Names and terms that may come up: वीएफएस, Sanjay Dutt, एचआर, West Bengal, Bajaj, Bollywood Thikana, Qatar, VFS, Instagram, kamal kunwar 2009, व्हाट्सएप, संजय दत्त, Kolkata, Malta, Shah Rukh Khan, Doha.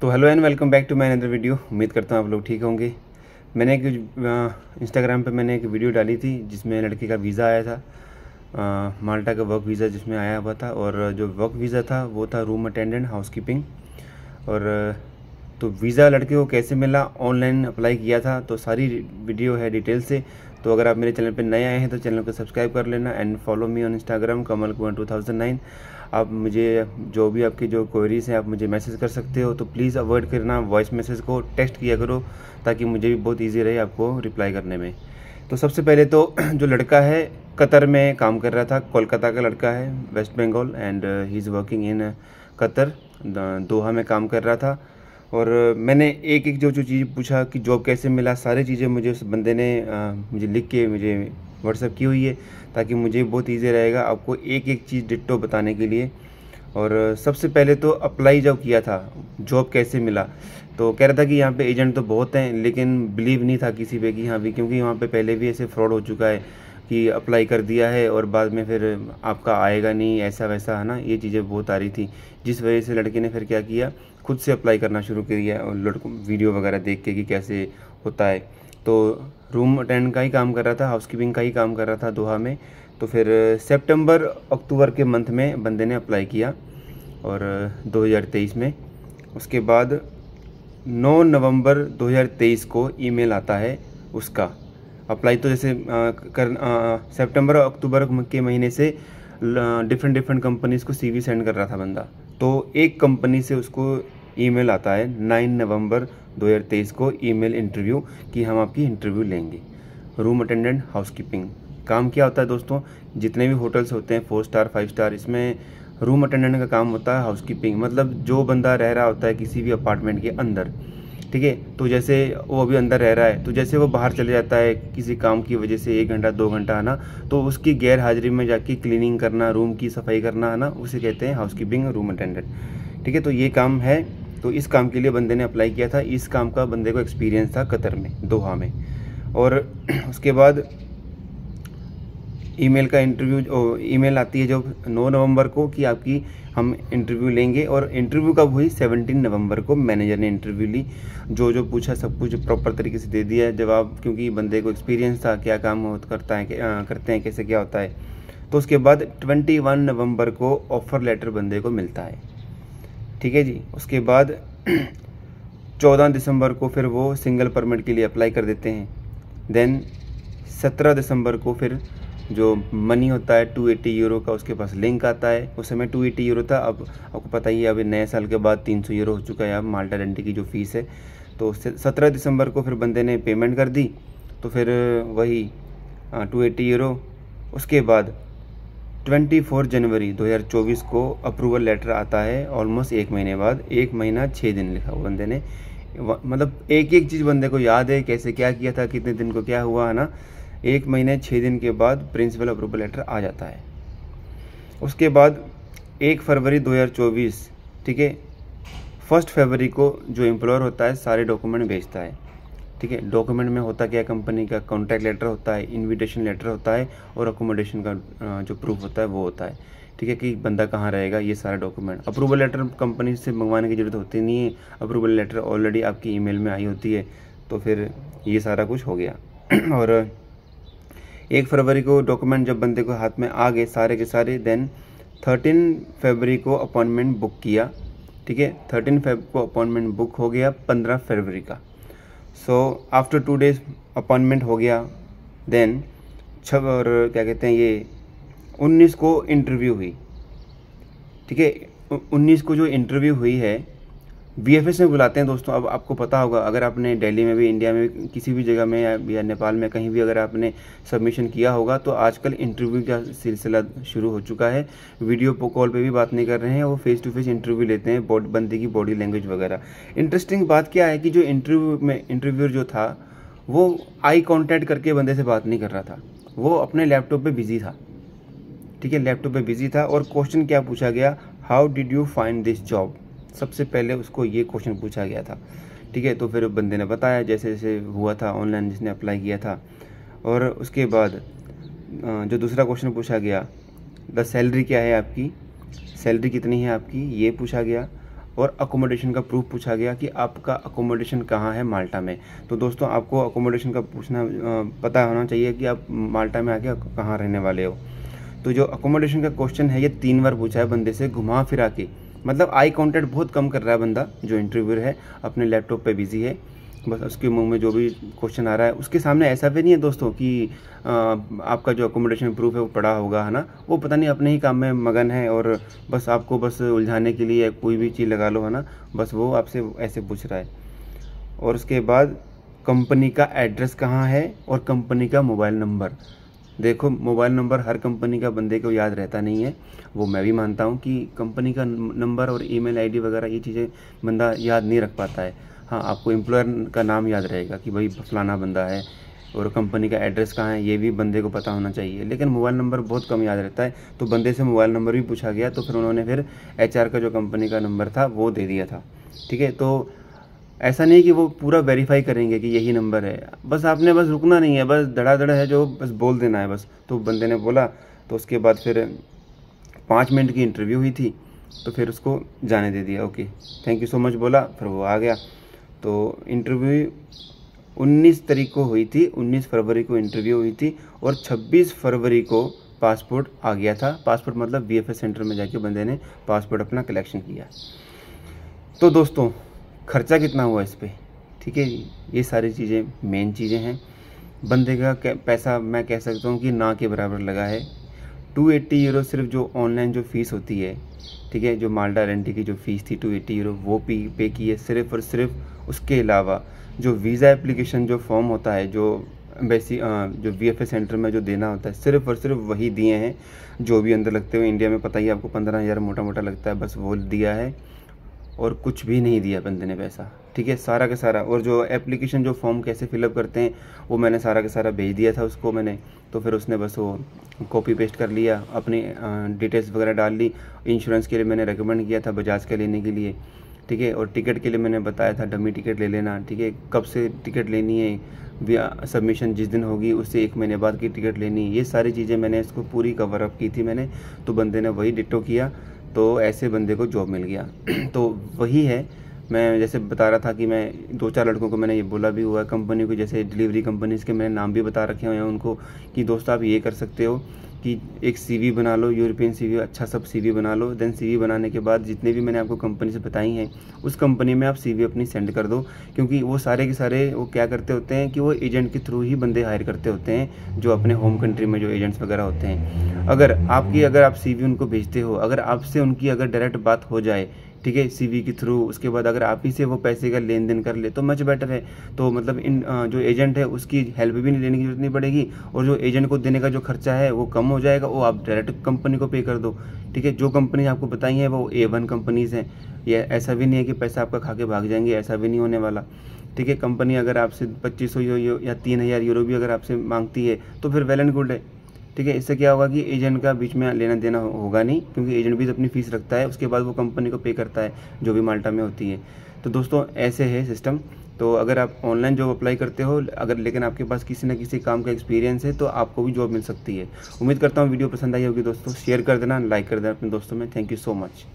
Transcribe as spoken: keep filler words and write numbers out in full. तो hello and welcome back to my another video. उम्मीद करता हूँ आप लोग ठीक होंगे। मैंने एक इंस्टाग्राम पे मैंने एक वीडियो डाली थी जिसमें लड़की का वीज़ा आया था, आ, माल्टा का वर्क वीज़ा जिसमें आया हुआ था। और जो वर्क वीज़ा था वो था रूम अटेंडेंट हाउसकीपिंग। और तो वीज़ा लड़के को कैसे मिला, ऑनलाइन अप्लाई किया था, तो सारी वीडियो है डिटेल से। तो अगर आप मेरे चैनल पर नए आए हैं तो चैनल को सब्सक्राइब कर लेना and follow me on Instagram Kamal Kunwar two thousand nine. आप मुझे जो भी आपकी जो क्वेरीज हैं आप मुझे मैसेज कर सकते हो। तो प्लीज़ अवॉइड करना वॉइस मैसेज को, टेक्स्ट किया करो ताकि मुझे भी बहुत ईजी रहे आपको रिप्लाई करने में। तो सबसे पहले तो जो लड़का है कतर में काम कर रहा था, कोलकाता का लड़का है, waste Bengal, and he is working in Qatar, Doha में काम कर रहा था। और मैंने एक एक जो जो चीज़ पूछा कि जॉब कैसे मिला, सारी चीज़ें मुझे उस बंदे ने आ, मुझे लिख के मुझे व्हाट्सएप की हुई है ताकि मुझे बहुत ईजी रहेगा आपको एक एक चीज़ डिट्टो बताने के लिए। और सबसे पहले तो अप्लाई जब किया था जॉब कैसे मिला, तो कह रहा था कि यहाँ पे एजेंट तो बहुत हैं, लेकिन बिलीव नहीं था किसी पे कि यहाँ भी, क्योंकि वहाँ पे पहले भी ऐसे फ्रॉड हो चुका है कि अप्लाई कर दिया है और बाद में फिर आपका आएगा नहीं, ऐसा वैसा है ना, ये चीज़ें बहुत आ रही थी, जिस वजह से लड़के ने फिर क्या किया, खुद से अप्लाई करना शुरू किया और लड़कों वीडियो वगैरह देख के कि कैसे होता है। तो रूम अटेंड का ही काम कर रहा था, हाउसकीपिंग का ही काम कर रहा था दोहा में। तो फिर सितंबर अक्टूबर के मंथ में बंदे ने अप्लाई किया और दो हज़ार तेईस में। उसके बाद नौ नवंबर दो हज़ार तेईस को ईमेल आता है उसका। अप्लाई तो जैसे आ, कर आ, सितंबर और अक्टूबर के महीने से डिफरेंट डिफरेंट कंपनीज़ को सीवी सेंड कर रहा था बंदा। तो एक कंपनी से उसको ईमेल आता है नौ नवंबर दो हज़ार तेईस को, ईमेल इंटरव्यू कि हम आपकी इंटरव्यू लेंगे, रूम अटेंडेंट हाउसकीपिंग। काम क्या होता है दोस्तों, जितने भी होटल्स होते हैं फोर स्टार फाइव स्टार, इसमें रूम अटेंडेंट का काम होता है हाउसकीपिंग, मतलब जो बंदा रह रहा होता है किसी भी अपार्टमेंट के अंदर, ठीक है। तो जैसे वो अभी अंदर रह रहा है, तो जैसे वो बाहर चले जाता है किसी काम की वजह से, एक घंटा दो घंटा आना, तो उसकी गैर हाजिरी में जाके क्लीनिंग करना, रूम की सफाई करना है ना, उसे कहते हैं हाउसकीपिंग रूम अटेंडेंट, ठीक है। तो ये काम है, तो इस काम के लिए बंदे ने अप्लाई किया था। इस काम का बंदे को एक्सपीरियंस था कतर में, दोहा में। और उसके बाद ईमेल का इंटरव्यू, ईमेल आती है जब नौ नवंबर को कि आपकी हम इंटरव्यू लेंगे। और इंटरव्यू कब हुई, सत्रह नवंबर को मैनेजर ने इंटरव्यू ली, जो जो पूछा सब कुछ प्रॉपर तरीके से दे दिया जवाब, क्योंकि बंदे को एक्सपीरियंस था क्या काम करता है, करते हैं कैसे क्या होता है। तो उसके बाद इक्कीस नवंबर को ऑफ़र लेटर बंदे को मिलता है, ठीक है जी। उसके बाद चौदह दिसंबर को फिर वो सिंगल परमिट के लिए अप्लाई कर देते हैं। देन सत्रह दिसंबर को फिर जो मनी होता है दो सौ अस्सी यूरो का उसके पास लिंक आता है। उस समय दो सौ अस्सी यूरो था, अब आपको पता ही है अभी नए साल के बाद तीन सौ यूरो हो चुका है अब माल्टा रेंटी की जो फ़ीस है। तो सत्रह दिसंबर को फिर बंदे ने पेमेंट कर दी, तो फिर वही दो सौ अस्सी यूरो। उसके बाद चौबीस जनवरी दो हज़ार चौबीस को अप्रूवल लेटर आता है, ऑलमोस्ट एक महीने बाद, एक महीना छः दिन लिखा हुआ बंदे ने, मतलब एक एक चीज़ बंदे को याद है कैसे क्या किया था, कितने दिन को क्या हुआ है ना। एक महीने छः दिन के बाद प्रिंसिपल अप्रूवल लेटर आ जाता है। उसके बाद एक फरवरी दो हज़ार चौबीस, ठीक है, फर्स्ट फरवरी को जो एम्प्लॉयर होता है सारे डॉक्यूमेंट भेजता है, ठीक है। डॉक्यूमेंट में होता क्या, कंपनी का कॉन्टैक्ट लेटर होता है, इनविटेशन लेटर होता है, और अकोमोडेशन का जो प्रूफ होता है वो होता है, ठीक है, कि बंदा कहाँ रहेगा, ये सारा डॉक्यूमेंट। अप्रूवल लेटर कंपनी से मंगवाने की ज़रूरत होती नहीं है, अप्रूवल लेटर ऑलरेडी आपकी ईमेल में आई होती है। तो फिर ये सारा कुछ हो गया। और एक फरवरी को डॉक्यूमेंट जब बंदे को हाथ में आ गए सारे के सारे, देन तेरह फरवरी को अपॉइंटमेंट बुक किया, ठीक है। तेरह फरवरी को अपॉइंटमेंट बुक हो गया पंद्रह फरवरी का। So after two days appointment हो गया। देन छब और क्या कहते हैं ये उन्नीस को इंटरव्यू हुई, ठीक है। उन्नीस को जो इंटरव्यू हुई है वी एफ एस में बुलाते हैं दोस्तों। अब आपको पता होगा, अगर आपने दिल्ली में भी, इंडिया में भी, किसी भी जगह में या नेपाल में कहीं भी अगर आपने सबमिशन किया होगा, तो आजकल इंटरव्यू का सिलसिला शुरू हो चुका है। वीडियो कॉल पे भी बात नहीं कर रहे हैं, वो फेस टू फेस इंटरव्यू लेते हैं, बॉडी बंदी की बॉडी लैंग्वेज वगैरह। इंटरेस्टिंग बात क्या है कि जो इंटरव्यू में इंटरव्यूअर जो था वो आई कॉन्टैक्ट करके बंदे से बात नहीं कर रहा था, वो अपने लैपटॉप पर बिजी था, ठीक है, लैपटॉप पर बिजी था। और क्वेश्चन क्या पूछा गया, how did you find this job, सबसे पहले उसको ये क्वेश्चन पूछा गया था, ठीक है। तो फिर बंदे ने बताया जैसे जैसे हुआ था ऑनलाइन जिसने अप्लाई किया था। और उसके बाद जो दूसरा क्वेश्चन पूछा गया, द सैलरी क्या है आपकी, सैलरी कितनी है आपकी, ये पूछा गया। और अकोमोडेशन का प्रूफ पूछा गया कि आपका अकोमोडेशन कहाँ है माल्टा में। तो दोस्तों आपको अकोमोडेशन का पूछना पता होना चाहिए कि आप माल्टा में आके कहाँ रहने वाले हो। तो जो अकोमोडेशन का क्वेश्चन है ये तीन बार पूछा है बंदे से, घुमा फिरा के, मतलब आई कॉन्टैक्ट बहुत कम कर रहा है बंदा। जो इंटरव्यूअर है अपने लैपटॉप पे बिजी है, बस उसके मुंह में जो भी क्वेश्चन आ रहा है उसके सामने। ऐसा भी नहीं है दोस्तों कि आ, आपका जो अकोमोडेशन प्रूफ है वो पड़ा होगा, है ना, वो पता नहीं अपने ही काम में मगन है और बस आपको बस उलझाने के लिए कोई भी चीज़ लगा लो, है ना, बस वो आपसे ऐसे पूछ रहा है। और उसके बाद कंपनी का एड्रेस कहाँ है और कंपनी का मोबाइल नंबर। देखो मोबाइल नंबर हर कंपनी का बंदे को याद रहता नहीं है, वो मैं भी मानता हूँ कि कंपनी का नंबर और ईमेल आईडी वगैरह ये चीज़ें बंदा याद नहीं रख पाता है। हाँ, आपको एम्प्लॉयर का नाम याद रहेगा कि भाई फलाना बंदा है और कंपनी का एड्रेस कहाँ है ये भी बंदे को पता होना चाहिए, लेकिन मोबाइल नंबर बहुत कम याद रहता है। तो बंदे से मोबाइल नंबर भी पूछा गया, तो फिर उन्होंने फिर एचआर का जो कंपनी का नंबर था वो दे दिया था। ठीक है, तो ऐसा नहीं कि वो पूरा वेरीफाई करेंगे कि यही नंबर है, बस आपने बस रुकना नहीं है, बस धड़ाधड़ है जो बस बोल देना है बस। तो बंदे ने बोला, तो उसके बाद फिर पाँच मिनट की इंटरव्यू हुई थी, तो फिर उसको जाने दे दिया। Okay thank you so much बोला, फिर वो आ गया। तो इंटरव्यू उन्नीस तारीख को हुई थी, उन्नीस फरवरी को इंटरव्यू हुई थी और छब्बीस फरवरी को पासपोर्ट आ गया था। पासपोर्ट मतलब वीएफएस सेंटर में जाके बंदे ने पासपोर्ट अपना कलेक्शन किया। तो दोस्तों खर्चा कितना हुआ इस पर, ठीक है, ये सारी चीज़ें मेन चीज़ें हैं। बंदे का पैसा मैं कह सकता हूँ कि ना के बराबर लगा है। दो सौ अस्सी यूरो सिर्फ जो ऑनलाइन जो फ़ीस होती है, ठीक है, जो माल्टा रेंटी की जो फ़ीस थी दो सौ अस्सी यूरो वो पे पे की है सिर्फ और सिर्फ। उसके अलावा जो वीज़ा एप्लीकेशन जो फॉर्म होता है जो एम्बेसी जो वीएफएस सेंटर में जो देना होता है सिर्फ और सिर्फ वही दिए हैं जो भी अंदर लगते हुए। इंडिया में पता ही आपको पंद्रह हज़ार मोटा मोटा लगता है, बस वो दिया है और कुछ भी नहीं दिया बंदे ने पैसा। ठीक है, सारा का सारा। और जो एप्लीकेशन जो फॉर्म कैसे फिलअप करते हैं वो मैंने सारा का सारा भेज दिया था उसको मैंने, तो फिर उसने बस वो कॉपी पेस्ट कर लिया, अपनी डिटेल्स वगैरह डाल ली। इंश्योरेंस के लिए मैंने रेकमेंड किया था बजाज का लेने के लिए, ठीक है, और टिकट के लिए मैंने बताया था डमी टिकट ले लेना, ठीक है, कब से टिकट लेनी है, सबमिशन जिस दिन होगी उससे एक महीने बाद की टिकट लेनी है। ये सारी चीज़ें मैंने इसको पूरी कवर अप की थी मैंने, तो बंदे ने वही डिटो किया, तो ऐसे बंदे को जॉब मिल गया। तो वही है, मैं जैसे बता रहा था कि मैं दो चार लड़कों को मैंने ये बोला भी हुआ है, कंपनी को, जैसे डिलीवरी कंपनीज़ के मैंने नाम भी बता रखे हुए हैं उनको कि दोस्त आप ये कर सकते हो कि एक सीवी बना लो, यूरोपियन सीवी, अच्छा सब सीवी बना लो। देन सीवी बनाने के बाद जितने भी मैंने आपको कंपनी से बताई हैं उस कंपनी में आप सीवी अपनी सेंड कर दो, क्योंकि वो सारे के सारे वो क्या करते होते हैं कि वो एजेंट के थ्रू ही बंदे हायर करते होते हैं जो अपने होम कंट्री में जो एजेंट्स वगैरह होते हैं। अगर आपकी अगर आप सीवी उनको भेजते हो, अगर आपसे उनकी अगर डायरेक्ट बात हो जाए, ठीक है, सीवी के थ्रू, उसके बाद अगर आप ही से वो पैसे का लेन देन कर ले तो मच बेटर है। तो मतलब इन जो एजेंट है उसकी हेल्प भी नहीं लेने की जरूरत नहीं पड़ेगी और जो एजेंट को देने का जो खर्चा है वो कम हो जाएगा, वो आप डायरेक्ट कंपनी को पे कर दो। ठीक है, जो कंपनी आपको बताई है वो ए वन कंपनीज़ हैं, ये ऐसा भी नहीं है कि पैसा आपका खा के भाग जाएंगे, ऐसा भी नहीं होने वाला। ठीक है, कंपनी अगर आपसे पच्चीस सौ यूरो या तीन हज़ार यूरो भी अगर आपसे मांगती है तो फिर वेल एंड गुड है। ठीक है, इससे क्या होगा कि एजेंट का बीच में लेना देना होगा नहीं, क्योंकि एजेंट भी अपनी फ़ीस रखता है, उसके बाद वो कंपनी को पे करता है जो भी माल्टा में होती है। तो दोस्तों ऐसे है सिस्टम। तो अगर आप ऑनलाइन जॉब अप्लाई करते हो अगर, लेकिन आपके पास किसी ना किसी काम का एक्सपीरियंस है तो आपको भी जॉब मिल सकती है। उम्मीद करता हूँ वीडियो पसंद आई होगी दोस्तों, शेयर कर देना, लाइक कर देना अपने दोस्तों में। Thank you so much.